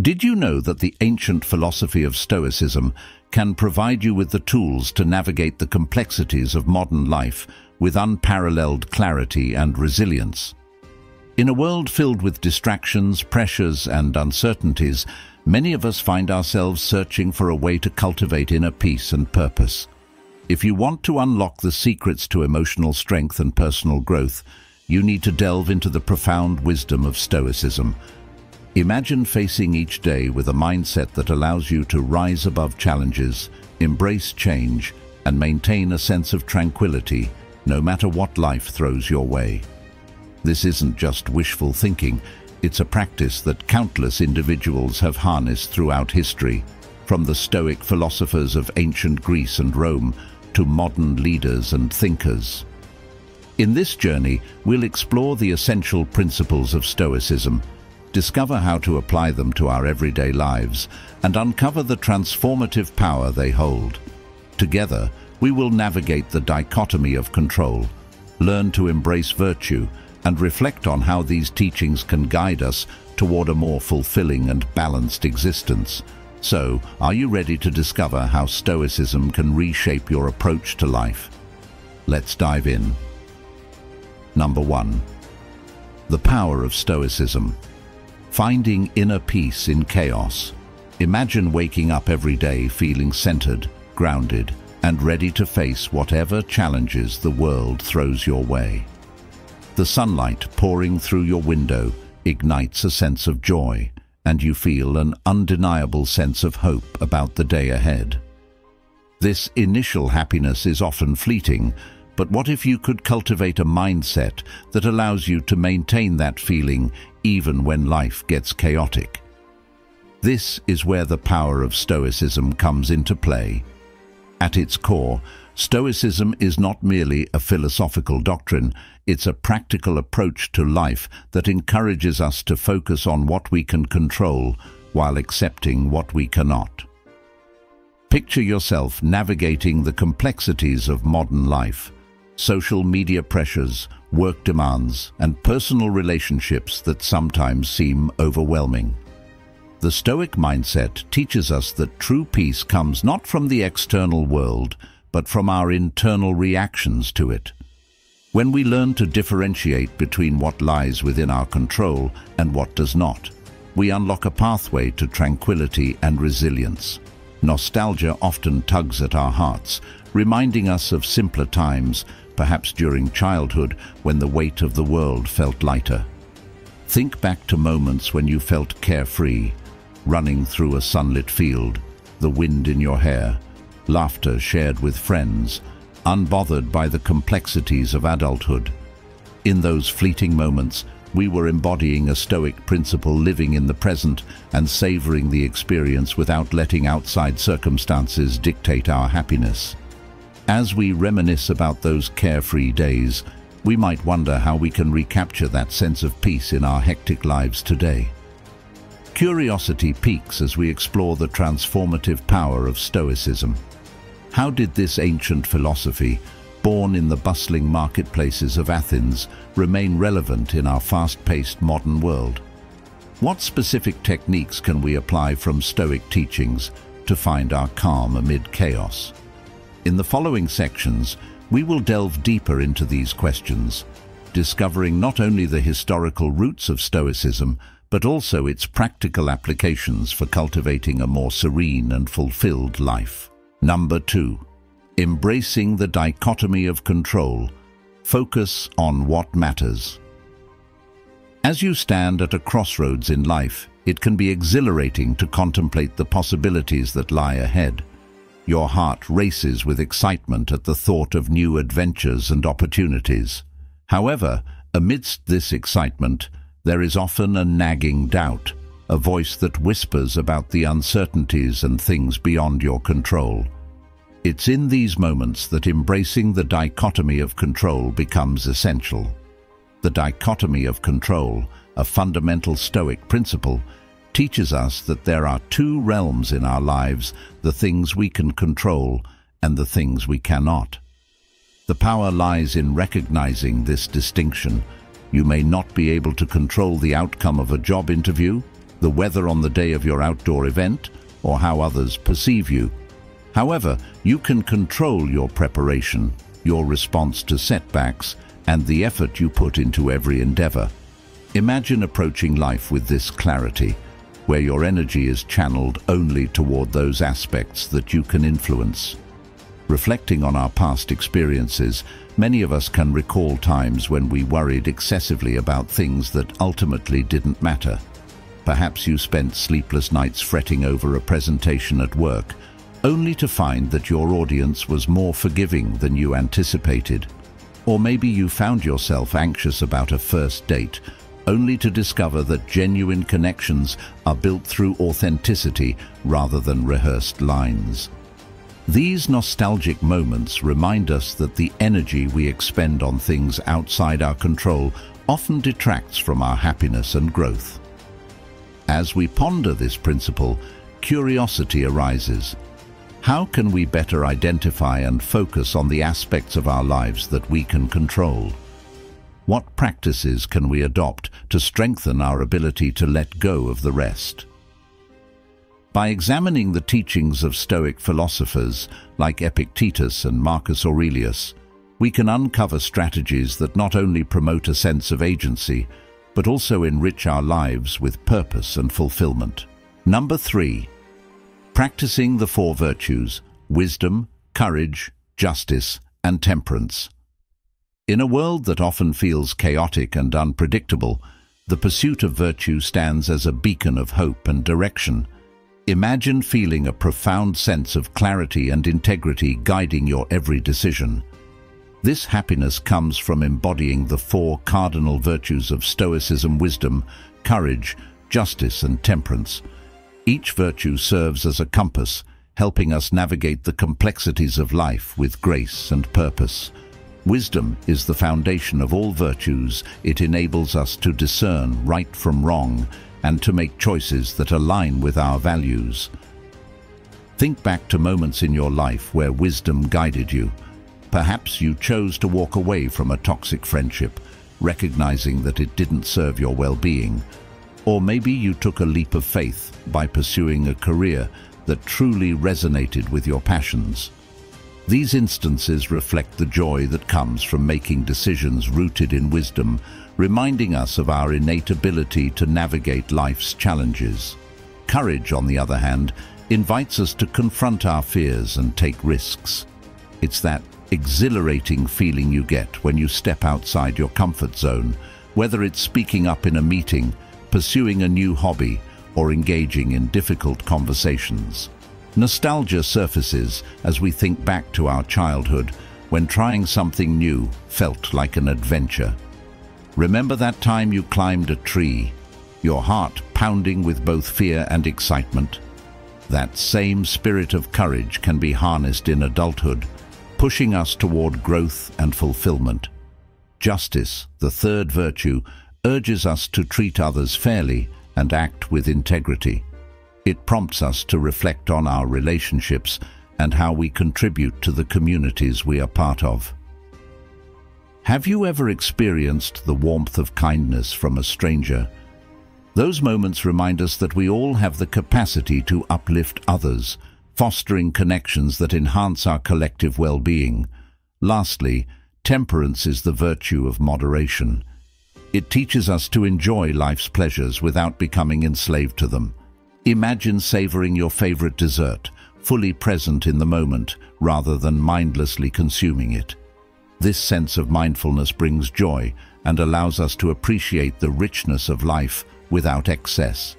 Did you know that the ancient philosophy of Stoicism can provide you with the tools to navigate the complexities of modern life with unparalleled clarity and resilience? In a world filled with distractions, pressures, and uncertainties, many of us find ourselves searching for a way to cultivate inner peace and purpose. If you want to unlock the secrets to emotional strength and personal growth, you need to delve into the profound wisdom of Stoicism. Imagine facing each day with a mindset that allows you to rise above challenges, embrace change, and maintain a sense of tranquility, no matter what life throws your way. This isn't just wishful thinking, it's a practice that countless individuals have harnessed throughout history, from the Stoic philosophers of ancient Greece and Rome to modern leaders and thinkers. In this journey, we'll explore the essential principles of Stoicism, discover how to apply them to our everyday lives, and uncover the transformative power they hold. Together, we will navigate the dichotomy of control, learn to embrace virtue, and reflect on how these teachings can guide us toward a more fulfilling and balanced existence. So, are you ready to discover how Stoicism can reshape your approach to life? Let's dive in. Number 1. The power of Stoicism. Finding inner peace in chaos. Imagine waking up every day feeling centered, grounded, and ready to face whatever challenges the world throws your way. The sunlight pouring through your window ignites a sense of joy, and you feel an undeniable sense of hope about the day ahead. This initial happiness is often fleeting, but what if you could cultivate a mindset that allows you to maintain that feeling even when life gets chaotic? This is where the power of Stoicism comes into play. At its core, Stoicism is not merely a philosophical doctrine, it's a practical approach to life that encourages us to focus on what we can control while accepting what we cannot. Picture yourself navigating the complexities of modern life. Social media pressures, work demands, and personal relationships that sometimes seem overwhelming. The Stoic mindset teaches us that true peace comes not from the external world, but from our internal reactions to it. When we learn to differentiate between what lies within our control and what does not, we unlock a pathway to tranquility and resilience. Nostalgia often tugs at our hearts, reminding us of simpler times, perhaps during childhood when the weight of the world felt lighter. Think back to moments when you felt carefree, running through a sunlit field, the wind in your hair, laughter shared with friends, unbothered by the complexities of adulthood. In those fleeting moments, we were embodying a Stoic principle, living in the present and savoring the experience without letting outside circumstances dictate our happiness. As we reminisce about those carefree days, we might wonder how we can recapture that sense of peace in our hectic lives today. Curiosity peaks as we explore the transformative power of Stoicism. How did this ancient philosophy, born in the bustling marketplaces of Athens, remain relevant in our fast-paced modern world? What specific techniques can we apply from Stoic teachings to find our calm amid chaos? In the following sections, we will delve deeper into these questions, discovering not only the historical roots of Stoicism, but also its practical applications for cultivating a more serene and fulfilled life. Number 2. Embracing the dichotomy of control. Focus on what matters. As you stand at a crossroads in life, it can be exhilarating to contemplate the possibilities that lie ahead. Your heart races with excitement at the thought of new adventures and opportunities. However, amidst this excitement, there is often a nagging doubt, a voice that whispers about the uncertainties and things beyond your control. It's in these moments that embracing the dichotomy of control becomes essential. The dichotomy of control, a fundamental Stoic principle, teaches us that there are two realms in our lives, the things we can control and the things we cannot. The power lies in recognizing this distinction. You may not be able to control the outcome of a job interview, the weather on the day of your outdoor event, or how others perceive you. However, you can control your preparation, your response to setbacks, and the effort you put into every endeavor. Imagine approaching life with this clarity, where your energy is channeled only toward those aspects that you can influence. Reflecting on our past experiences, many of us can recall times when we worried excessively about things that ultimately didn't matter. Perhaps you spent sleepless nights fretting over a presentation at work, only to find that your audience was more forgiving than you anticipated. Or maybe you found yourself anxious about a first date, only to discover that genuine connections are built through authenticity rather than rehearsed lines. These nostalgic moments remind us that the energy we expend on things outside our control often detracts from our happiness and growth. As we ponder this principle, curiosity arises. How can we better identify and focus on the aspects of our lives that we can control? What practices can we adopt to strengthen our ability to let go of the rest? By examining the teachings of Stoic philosophers like Epictetus and Marcus Aurelius, we can uncover strategies that not only promote a sense of agency, but also enrich our lives with purpose and fulfillment. Number 3. Practicing the 4 virtues: wisdom, courage, justice, and temperance. In a world that often feels chaotic and unpredictable, the pursuit of virtue stands as a beacon of hope and direction. Imagine feeling a profound sense of clarity and integrity guiding your every decision. This happiness comes from embodying the 4 cardinal virtues of Stoicism: wisdom, courage, justice, and temperance. Each virtue serves as a compass, helping us navigate the complexities of life with grace and purpose. Wisdom is the foundation of all virtues. It enables us to discern right from wrong and to make choices that align with our values. Think back to moments in your life where wisdom guided you. Perhaps you chose to walk away from a toxic friendship, recognizing that it didn't serve your well-being. Or maybe you took a leap of faith by pursuing a career that truly resonated with your passions. These instances reflect the joy that comes from making decisions rooted in wisdom, reminding us of our innate ability to navigate life's challenges. Courage, on the other hand, invites us to confront our fears and take risks. It's that exhilarating feeling you get when you step outside your comfort zone, whether it's speaking up in a meeting, pursuing a new hobby, or engaging in difficult conversations. Nostalgia surfaces as we think back to our childhood, when trying something new felt like an adventure. Remember that time you climbed a tree, your heart pounding with both fear and excitement? That same spirit of courage can be harnessed in adulthood, pushing us toward growth and fulfillment. Justice, the 3rd virtue, urges us to treat others fairly and act with integrity. It prompts us to reflect on our relationships and how we contribute to the communities we are part of. Have you ever experienced the warmth of kindness from a stranger? Those moments remind us that we all have the capacity to uplift others, fostering connections that enhance our collective well-being. Lastly, temperance is the virtue of moderation. It teaches us to enjoy life's pleasures without becoming enslaved to them. Imagine savoring your favorite dessert, fully present in the moment, rather than mindlessly consuming it. This sense of mindfulness brings joy and allows us to appreciate the richness of life without excess.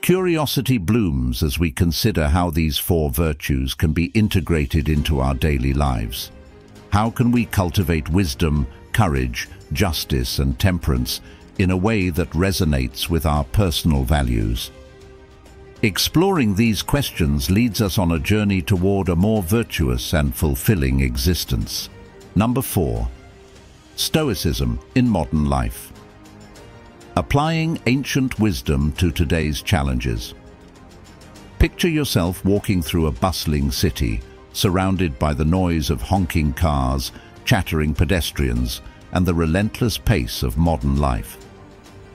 Curiosity blooms as we consider how these 4 virtues can be integrated into our daily lives. How can we cultivate wisdom, courage, justice, and temperance in a way that resonates with our personal values? Exploring these questions leads us on a journey toward a more virtuous and fulfilling existence. Number 4. Stoicism in modern life. Applying ancient wisdom to today's challenges. Picture yourself walking through a bustling city, surrounded by the noise of honking cars, chattering pedestrians, and the relentless pace of modern life.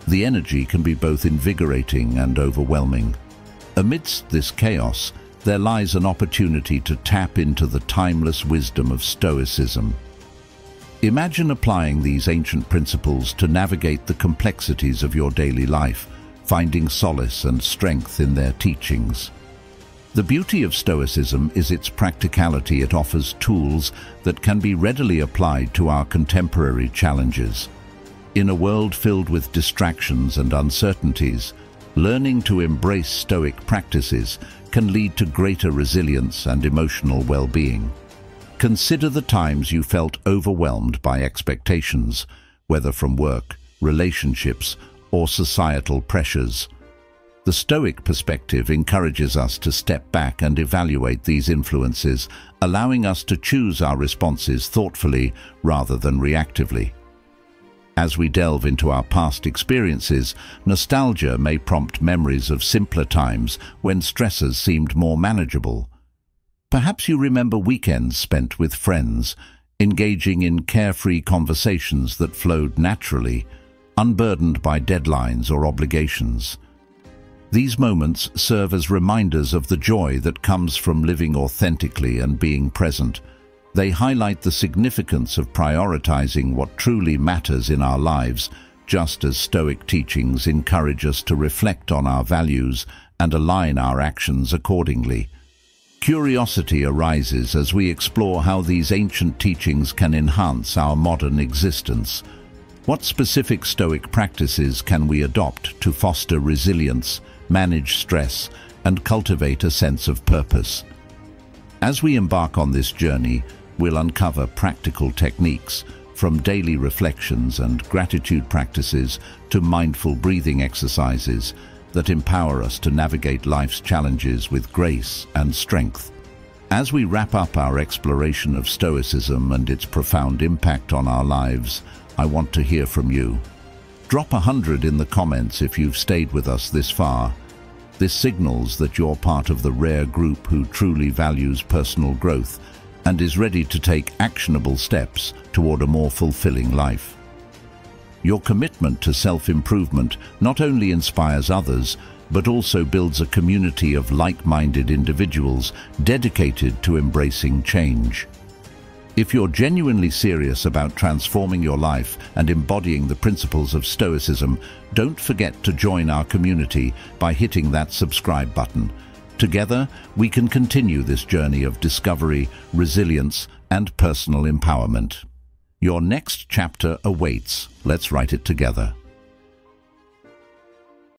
the energy can be both invigorating and overwhelming. Amidst this chaos, there lies an opportunity to tap into the timeless wisdom of Stoicism. Imagine applying these ancient principles to navigate the complexities of your daily life, finding solace and strength in their teachings. The beauty of Stoicism is its practicality. It offers tools that can be readily applied to our contemporary challenges. In a world filled with distractions and uncertainties, learning to embrace Stoic practices can lead to greater resilience and emotional well-being. Consider the times you felt overwhelmed by expectations, whether from work, relationships, or societal pressures. The Stoic perspective encourages us to step back and evaluate these influences, allowing us to choose our responses thoughtfully rather than reactively. As we delve into our past experiences, nostalgia may prompt memories of simpler times when stressors seemed more manageable. Perhaps you remember weekends spent with friends, engaging in carefree conversations that flowed naturally, unburdened by deadlines or obligations. These moments serve as reminders of the joy that comes from living authentically and being present. They highlight the significance of prioritizing what truly matters in our lives, just as Stoic teachings encourage us to reflect on our values and align our actions accordingly. Curiosity arises as we explore how these ancient teachings can enhance our modern existence. What specific Stoic practices can we adopt to foster resilience, manage stress, and cultivate a sense of purpose? As we embark on this journey, we'll uncover practical techniques, from daily reflections and gratitude practices to mindful breathing exercises, that empower us to navigate life's challenges with grace and strength. As we wrap up our exploration of Stoicism and its profound impact on our lives, I want to hear from you. Drop 100 in the comments if you've stayed with us this far. This signals that you're part of the rare group who truly values personal growth and is ready to take actionable steps toward a more fulfilling life. Your commitment to self-improvement not only inspires others, but also builds a community of like-minded individuals dedicated to embracing change. If you're genuinely serious about transforming your life and embodying the principles of Stoicism, don't forget to join our community by hitting that subscribe button. Together, we can continue this journey of discovery, resilience, and personal empowerment. Your next chapter awaits. Let's write it together.